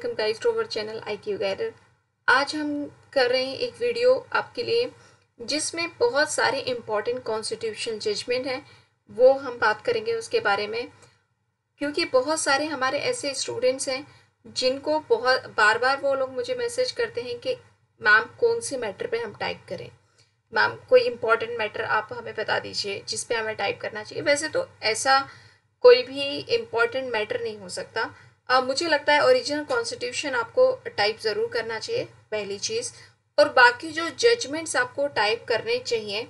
Welcome guys to our channel IQ guider. आज हम कर रहे हैं एक वीडियो आपके लिए जिसमें बहुत सारे इम्पॉर्टेंट कॉन्स्टिट्यूशनल जजमेंट हैं, वो हम बात करेंगे उसके बारे में, क्योंकि बहुत सारे हमारे ऐसे स्टूडेंट्स हैं जिनको बहुत बार बार वो लोग मुझे मैसेज करते हैं कि मैम कौन से मैटर पे हम टाइप करें, मैम कोई इम्पॉर्टेंट मैटर आप हमें बता दीजिए जिस पे हमें टाइप करना चाहिए। वैसे तो ऐसा कोई भी इम्पॉर्टेंट मैटर नहीं हो सकता। मुझे लगता है ओरिजिनल कॉन्स्टिट्यूशन आपको टाइप ज़रूर करना चाहिए पहली चीज़, और बाकी जो जजमेंट्स आपको टाइप करने चाहिए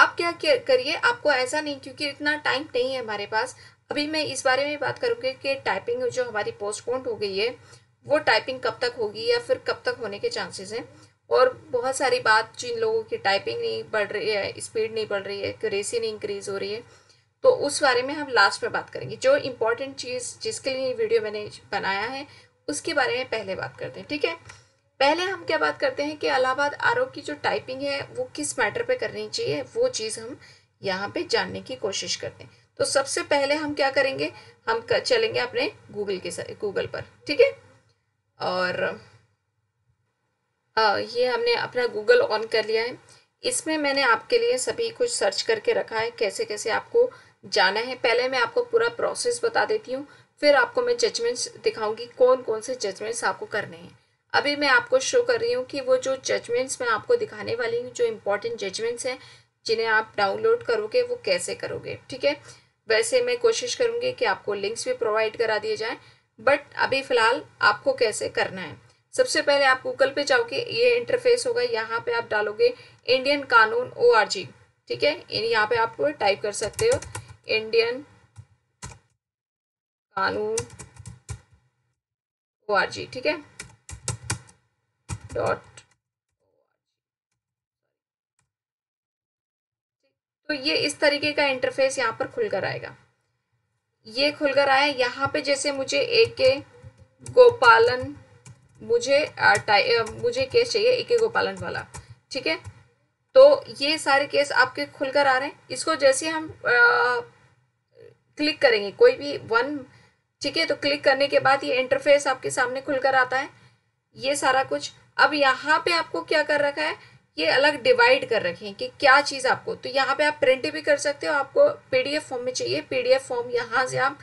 आप क्या करिए, आपको ऐसा नहीं, क्योंकि इतना टाइम नहीं है हमारे पास। अभी मैं इस बारे में बात करूँगी कि टाइपिंग जो हमारी पोस्टपोन हो गई है वो टाइपिंग कब तक होगी या फिर कब तक होने के चांसेस हैं, और बहुत सारी बात जिन लोगों की टाइपिंग नहीं बढ़ रही है, स्पीड नहीं बढ़ रही है, एक्यूरेसी नहीं इंक्रीज हो रही है, तो उस बारे में हम लास्ट में बात करेंगे। जो इम्पोर्टेंट चीज़ जिसके लिए वीडियो मैंने बनाया है उसके बारे में पहले बात करते हैं, ठीक है। पहले हम क्या बात करते हैं कि इलाहाबाद आरओ की जो टाइपिंग है वो किस मैटर पे करनी चाहिए, वो चीज़ हम यहाँ पे जानने की कोशिश करते हैं। तो सबसे पहले हम क्या करेंगे, हम चलेंगे अपने गूगल पर, ठीक है। और ये हमने अपना गूगल ऑन कर लिया है। इसमें मैंने आपके लिए सभी कुछ सर्च करके रखा है, कैसे कैसे आपको जाना है। पहले मैं आपको पूरा प्रोसेस बता देती हूँ, फिर आपको मैं जजमेंट्स दिखाऊंगी कौन कौन से जजमेंट्स आपको करने हैं। अभी मैं आपको शो कर रही हूँ कि वो जो जजमेंट्स मैं आपको दिखाने वाली हूँ, जो इम्पोर्टेंट जजमेंट्स हैं जिन्हें आप डाउनलोड करोगे वो कैसे करोगे, ठीक है। वैसे मैं कोशिश करूँगी कि आपको लिंक्स भी प्रोवाइड करा दिए जाएँ, बट अभी फ़िलहाल आपको कैसे करना है। सबसे पहले आप गूगल पे जाओगे, ये इंटरफेस होगा, यहाँ पे आप डालोगे इंडियन कानून ORG, ठीक है। यहाँ पे आप टाइप कर सकते हो इंडियन कानून ORG, ठीक है, .org। तो ये इस तरीके का इंटरफेस यहाँ पर खुलकर आएगा। ये खुलकर आया, यहाँ पे जैसे मुझे AK गोपालन, मुझे केस चाहिए AK गोपालन वाला, ठीक है। तो ये सारे केस आपके खुलकर आ रहे हैं। इसको जैसे हम क्लिक करेंगे कोई भी वन, ठीक है, तो क्लिक करने के बाद ये इंटरफेस आपके सामने खुलकर आता है, ये सारा कुछ। अब यहाँ पे आपको क्या कर रखा है, ये अलग डिवाइड कर रखे हैं कि क्या चीज़ आपको, तो यहाँ पे आप प्रिंट भी कर सकते हो, आपको PDF फॉर्म में चाहिए। PDF फॉर्म यहाँ से आप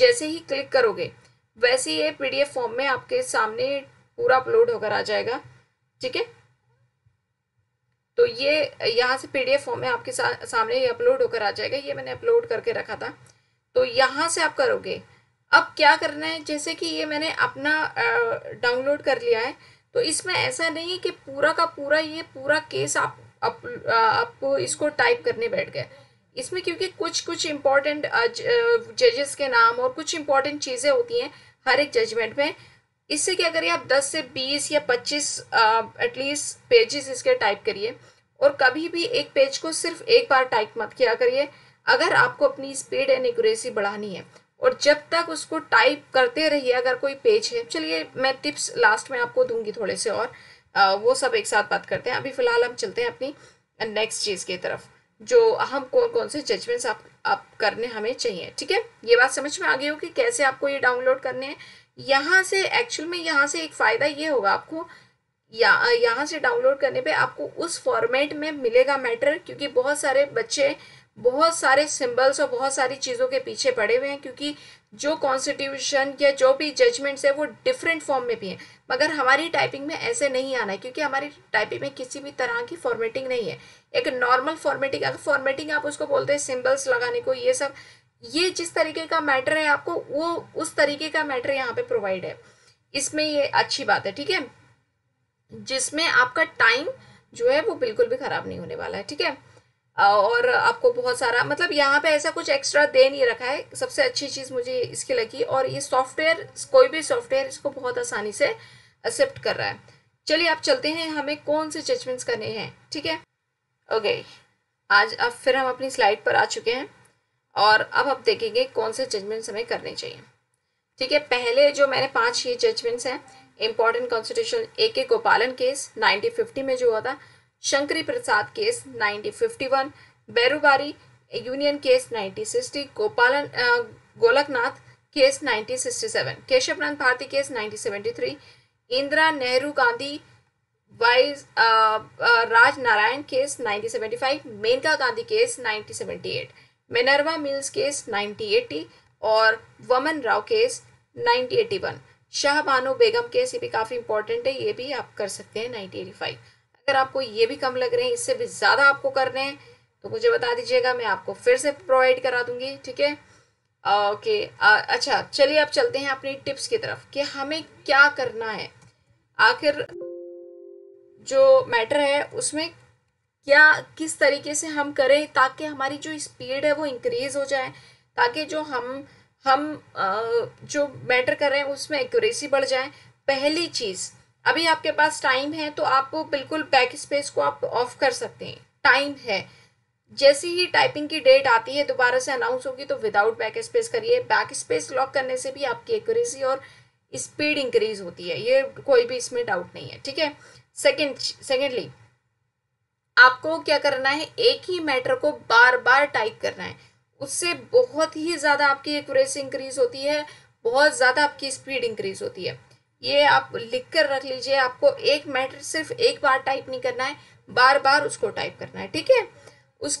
जैसे ही क्लिक करोगे वैसे ये PDF फॉर्म में आपके सामने पूरा अपलोड होकर आ जाएगा, ठीक है। तो ये यहाँ से PDF फॉर्म में आपके सामने ये अपलोड होकर आ जाएगा, ये मैंने अपलोड करके रखा था। तो यहाँ से आप करोगे, अब क्या करना है, जैसे कि ये मैंने अपना डाउनलोड कर लिया है, तो इसमें ऐसा नहीं है कि पूरा का पूरा ये पूरा केस आप इसको टाइप करने बैठ गए। इसमें क्योंकि कुछ कुछ इम्पॉर्टेंट जजेस के नाम और कुछ इम्पॉर्टेंट चीज़ें होती हैं हर एक जजमेंट में, इससे क्या करिए आप 10 से 20 या 25 एटलीस्ट पेजेस इसके टाइप करिए, और कभी भी एक पेज को सिर्फ एक बार टाइप मत किया करिए अगर आपको अपनी स्पीड एंड एक्यूरेसी बढ़ानी है। और जब तक उसको टाइप करते रहिए अगर कोई पेज है। चलिए मैं टिप्स लास्ट में आपको दूंगी थोड़े से, और वो सब एक साथ बात करते हैं। अभी फ़िलहाल हम चलते हैं अपनी नेक्स्ट चीज़ की तरफ, जो हम कौन कौन से जजमेंट्स आप करने हमें चाहिए, ठीक है। ये बात समझ में आ गई हो कि कैसे आपको ये डाउनलोड करने हैं। यहाँ से एक्चुअल में यहाँ से एक फ़ायदा ये होगा आपको, यहाँ से डाउनलोड करने पे आपको उस फॉर्मेट में मिलेगा मैटर, क्योंकि बहुत सारे बच्चे बहुत सारे सिंबल्स और बहुत सारी चीज़ों के पीछे पड़े हुए हैं, क्योंकि जो कॉन्स्टिट्यूशन या जो भी जजमेंट्स है वो डिफरेंट फॉर्म में भी हैं। मगर हमारी टाइपिंग में ऐसे नहीं आना है, क्योंकि हमारी टाइपिंग में किसी भी तरह की फॉर्मेटिंग नहीं है, एक नॉर्मल फॉर्मेटिंग, अगर फॉर्मेटिंग आप उसको बोलते हैं सिंबल्स लगाने को, ये सब, ये जिस तरीके का मैटर है आपको वो उस तरीके का मैटर यहाँ पर प्रोवाइड है। इसमें ये अच्छी बात है, ठीक है, जिसमें आपका टाइम जो है वो बिल्कुल भी ख़राब नहीं होने वाला है, ठीक है। और आपको बहुत सारा, मतलब यहाँ पे ऐसा कुछ एक्स्ट्रा दे नहीं रखा है, सबसे अच्छी चीज़ मुझे इसकी लगी। और ये सॉफ्टवेयर, कोई भी सॉफ्टवेयर इसको बहुत आसानी से एक्सेप्ट कर रहा है। चलिए आप चलते हैं, हमें कौन से जजमेंट्स करने हैं, ठीक है। ओके, आज अब फिर हम अपनी स्लाइड पर आ चुके हैं, और अब आप देखेंगे कौन से जजमेंट्स हमें करने चाहिए, ठीक है। पहले जो मैंने 5 ये जजमेंट्स हैं important constitution, AK Gopalan case 1950 में जो हुआ था, Shankari Prasad case 1951, Berubari union case 1960, Gopalan Golaknath case 1967, Keshavananda Bharati case 1973, Indira Nehru Gandhi wise Raj Narain case 1975, Maneka Gandhi case 1978, Minerva mills case 1980 और वमन राव केस 1981, शाहबानो बेगम केस ये भी काफ़ी इंपॉर्टेंट है, ये भी आप कर सकते हैं 1985। अगर आपको ये भी कम लग रहे हैं, इससे भी ज़्यादा आपको कर रहे हैं तो मुझे बता दीजिएगा, मैं आपको फिर से प्रोवाइड करा दूंगी, ठीक है। ओके अच्छा चलिए अब चलते हैं अपनी टिप्स की तरफ कि हमें क्या करना है, आखिर जो मैटर है उसमें क्या किस तरीके से हम करें ताकि हमारी जो स्पीड है वो इंक्रीज़ हो जाए, ताकि जो हम जो मैटर कर रहे हैं उसमें एक्यूरेसी बढ़ जाए। पहली चीज़, अभी आपके पास टाइम है तो आप बिल्कुल बैक स्पेस को आप ऑफ कर सकते हैं, टाइम है। जैसे ही टाइपिंग की डेट आती है दोबारा से अनाउंस होगी तो विदाउट बैक स्पेस करिए। बैक स्पेस लॉक करने से भी आपकी एक्यूरेसी और स्पीड इंक्रीज होती है, ये कोई भी इसमें डाउट नहीं है, ठीक है। सेकेंडली आपको क्या करना है, एक ही मैटर को बार बार टाइप करना है, उससे बहुत ही ज़्यादा आपकी एक्यूरेसी इंक्रीज होती है, बहुत ज़्यादा आपकी स्पीड इंक्रीज होती है। ये आप लिख कर रख लीजिए, आपको एक मैटर सिर्फ एक बार टाइप नहीं करना है, बार बार उसको टाइप करना है, ठीक है। उस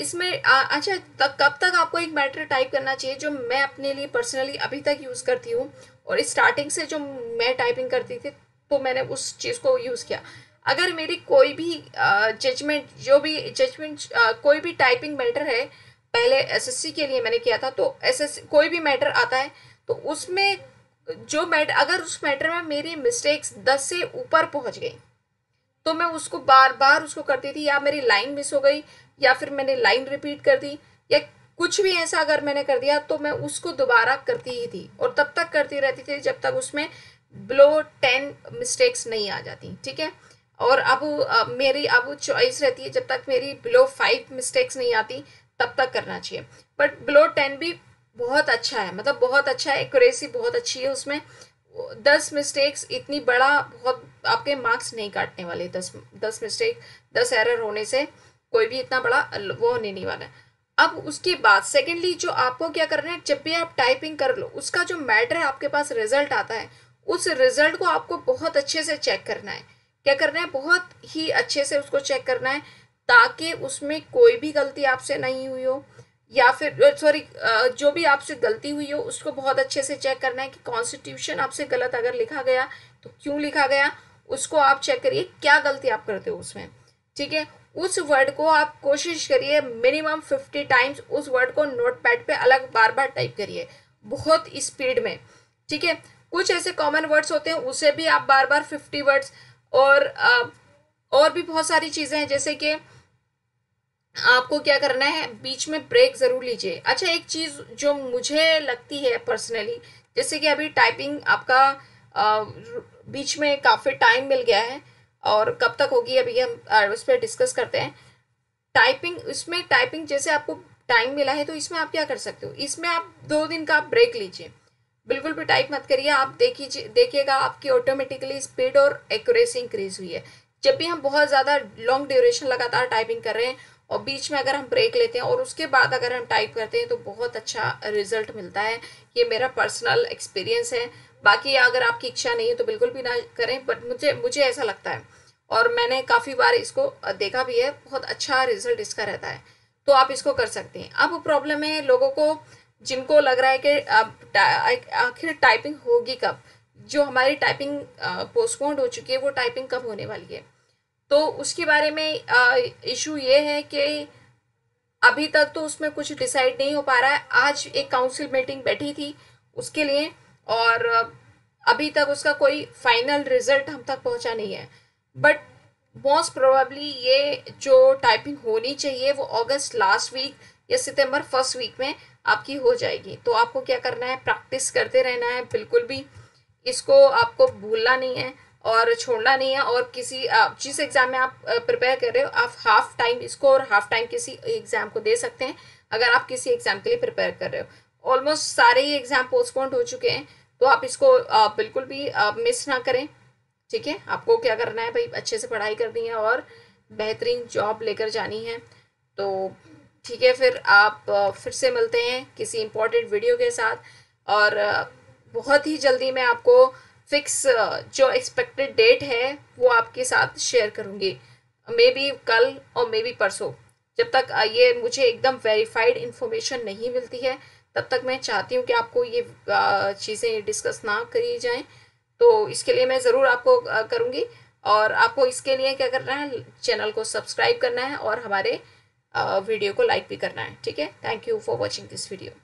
इसमें अच्छा कब तक आपको एक मैटर टाइप करना चाहिए, जो मैं अपने लिए पर्सनली अभी तक यूज़ करती हूँ और स्टार्टिंग से जो मैं टाइपिंग करती थी तो मैंने उस चीज़ को यूज़ किया। अगर मेरी कोई भी कोई भी टाइपिंग मैटर है, पहले एसएससी के लिए मैंने किया था, तो एसएससी कोई भी मैटर आता है तो उसमें जो मैटर, अगर उस मैटर में मेरी मिस्टेक्स 10 से ऊपर पहुँच गई तो मैं उसको बार बार उसको करती थी, या मेरी लाइन मिस हो गई या फिर मैंने लाइन रिपीट कर दी या कुछ भी ऐसा अगर मैंने कर दिया तो मैं उसको दोबारा करती ही थी, और तब तक करती रहती थी जब तक उसमें बिलो 10 मिस्टेक्स नहीं आ जाती, ठीक है। और अब मेरी अब चॉइस रहती है, जब तक मेरी बिलो 5 मिस्टेक्स नहीं आती तब तक करना चाहिए, बट बिलो 10 भी बहुत अच्छा है, मतलब बहुत अच्छा है, एक्यूरेसी बहुत अच्छी है उसमें। 10 मिस्टेक्स इतनी बड़ा, बहुत आपके मार्क्स नहीं काटने वाले, 10 एरर होने से कोई भी इतना बड़ा वो होने नहीं वाला है। अब उसके बाद सेकेंडली जो आपको क्या करना है, जब भी आप टाइपिंग कर लो उसका जो मैटर है आपके पास रिजल्ट आता है, उस रिजल्ट को आपको बहुत अच्छे से चेक करना है। क्या करना है, बहुत ही अच्छे से उसको चेक करना है ताकि उसमें कोई भी गलती आपसे नहीं हुई हो, या फिर सॉरी जो भी आपसे गलती हुई हो उसको बहुत अच्छे से चेक करना है कि कॉन्स्टिट्यूशन आपसे गलत अगर लिखा गया तो क्यों लिखा गया, उसको आप चेक करिए क्या गलती आप करते हो उसमें, ठीक है। उस वर्ड को आप कोशिश करिए मिनिमम 50 टाइम्स उस वर्ड को नोटपैड पे अलग बार बार टाइप करिए, बहुत स्पीड में, ठीक है। कुछ ऐसे कॉमन वर्ड्स होते हैं उसे भी आप बार बार 50 वर्ड्स, और भी बहुत सारी चीज़ें हैं, जैसे कि आपको क्या करना है, बीच में ब्रेक ज़रूर लीजिए। अच्छा एक चीज़ जो मुझे लगती है पर्सनली, जैसे कि अभी टाइपिंग आपका बीच में काफ़ी टाइम मिल गया है और कब तक होगी अभी हम उस पर डिस्कस करते हैं। टाइपिंग इसमें टाइपिंग जैसे आपको टाइम मिला है तो इसमें आप क्या कर सकते हो, इसमें आप 2 दिन का ब्रेक लीजिए, बिल्कुल भी टाइप मत करिए, आप देखिएगा आपकी ऑटोमेटिकली स्पीड और एक्यूरेसी इंक्रीज हुई है। जब भी हम बहुत ज़्यादा लॉन्ग ड्यूरेशन लगातार टाइपिंग कर रहे हैं और बीच में अगर हम ब्रेक लेते हैं और उसके बाद अगर हम टाइप करते हैं तो बहुत अच्छा रिजल्ट मिलता है, ये मेरा पर्सनल एक्सपीरियंस है। बाकी अगर आपकी इच्छा नहीं है तो बिल्कुल भी ना करें, बट मुझे ऐसा लगता है और मैंने काफ़ी बार इसको देखा भी है, बहुत अच्छा रिजल्ट इसका रहता है, तो आप इसको कर सकते हैं। अब प्रॉब्लम है लोगों को जिनको लग रहा है कि आखिर टाइपिंग होगी कब, जो हमारी टाइपिंग पोस्टपोन्ड हो चुकी है वो टाइपिंग कब होने वाली है, तो उसके बारे में इशू ये है कि अभी तक तो उसमें कुछ डिसाइड नहीं हो पा रहा है। आज एक काउंसिल मीटिंग बैठी थी उसके लिए, और अभी तक उसका कोई फाइनल रिजल्ट हम तक पहुंचा नहीं है, बट मोस्ट प्रोबेबली ये जो टाइपिंग होनी चाहिए वो अगस्त लास्ट वीक या सितंबर फर्स्ट वीक में आपकी हो जाएगी। तो आपको क्या करना है, प्रैक्टिस करते रहना है, बिल्कुल भी इसको आपको भूलना नहीं है और छोड़ना नहीं है, और किसी जिस एग्ज़ाम में आप प्रिपेयर कर रहे हो आप हाफ टाइम इसको और हाफ टाइम किसी एग्ज़ाम को दे सकते हैं, अगर आप किसी एग्ज़ाम के लिए प्रिपेयर कर रहे हो। ऑलमोस्ट सारे ही एग्ज़ाम पोस्टपोन्ड हो चुके हैं तो आप इसको बिल्कुल भी मिस ना करें, ठीक है। आपको क्या करना है भाई, अच्छे से पढ़ाई करनी है और बेहतरीन जॉब लेकर जानी है, तो ठीक है। फिर आप फिर से मिलते हैं किसी इम्पोर्टेंट वीडियो के साथ। और बहुत ही जल्दी मैं आपको फिक्स जो एक्सपेक्टेड डेट है वो आपके साथ शेयर करूँगी, मे बी कल और मे बी परसों। जब तक ये मुझे एकदम वेरीफाइड इन्फॉर्मेशन नहीं मिलती है तब तक मैं चाहती हूँ कि आपको ये चीज़ें डिस्कस ना करी जाएं, तो इसके लिए मैं ज़रूर आपको करूँगी। और आपको इसके लिए क्या करना है, चैनल को सब्सक्राइब करना है और हमारे वीडियो को लाइक भी करना है। ठीक है, thank you for watching this video.